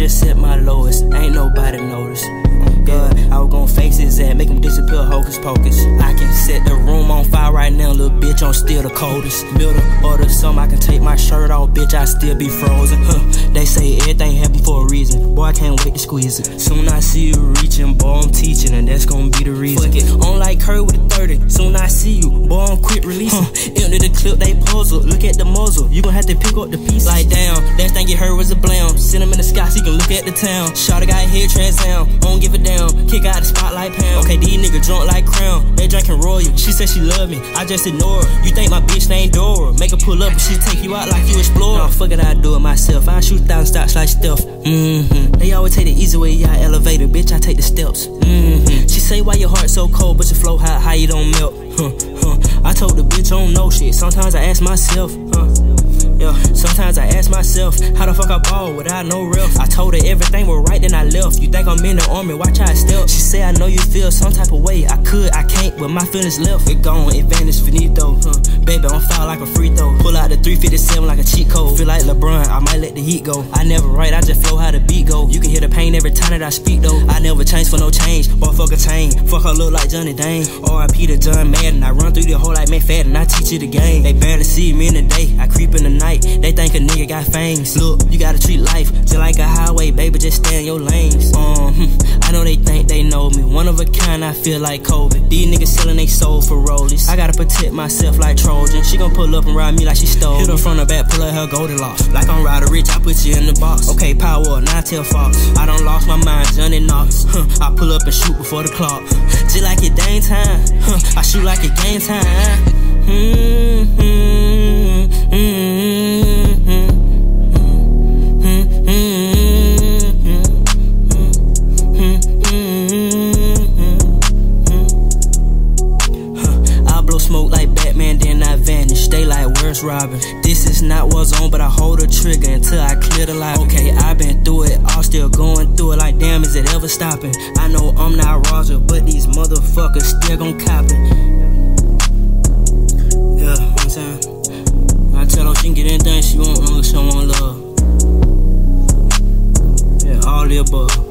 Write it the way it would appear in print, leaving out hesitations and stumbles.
just hit my lowest, ain't nobody noticed. I was gon' face his ass, make him disappear, hocus pocus. I can set the room on fire right now, little bitch, I'm still the coldest. Middle of the summer, I can take my shirt off, bitch, I still be frozen. They say everything happen for a reason, boy, I can't wait to squeeze it. Soon I see you reaching, boy, I'm teaching, and that's gon' be the reason. Fuck it, I'm like Curry with a 30, soon I see you, boy, I'm quick releasing. Into the clip, they puzzle, look at the muzzle, you gon' have to pick up the piece. Like down, last thing you heard was a blam, send him in the sky so you can look at the town. Shawty got hair transam, I don't give a damn. Kick out the spotlight pound. Okay, these niggas drunk like Crown. They drinking Royal. She said she love me, I just ignore her. You think my bitch named Dora? Make her pull up and she take you out like you explore. Nah, fuck it, I do it myself. I shoot 1,000 shots like stealth. They always take the easy way, y'all elevator. Bitch, I take the steps. She say why your heart so cold, but your flow hot, how you don't melt. I told the bitch I don't know shit. Sometimes I ask myself, yeah, sometimes I ask myself, how the fuck I ball without no ref? I told her everything was right, then I left. You think I'm in the army, watch how I step. She said, I know you feel some type of way. I could, I can't, but my feelings left. It gone, it vanished, finito. Baby, I'm foul like a free throw. Pull out the 357 like a cheat code. Feel like LeBron, I might let the heat go. I never write, I just flow how the beat go. You can hear the pain every time that I speak, though. I never change for no change, boy, fuck a chain. Fuck her look like Johnny Dane. R.I.P. to John Madden. I run through the hole like Matt Fadden, I teach you the game. They barely see me in the day, I creep in the night. They think a nigga got fangs. Look, you gotta treat life just like a highway, baby, just stay in your lanes. I know they think they know me, one of a kind, I feel like Kobe. These niggas selling they soul for rollies. I gotta protect myself like Trojan. She gon' pull up and ride me like she stole. Hit her from the back, pull out her golden locks. Like I'm Rider Rich, I put you in the box. Okay, power up, nine-tail fox. I done lost my mind, Johnny Knox. I pull up and shoot before the clock. Just like it dang time, I shoot like it game time. Smoke like Batman, then I vanish. They like, where's Robin? This is not what's on, but I hold the trigger until I clear the light. Okay, I've been through it, all still going through it. Like, damn, is it ever stopping? I know I'm not Roger, but these motherfuckers still gon' cop it. Yeah, I'm saying, I tell her she can get anything she want, she want love. Yeah, all the above.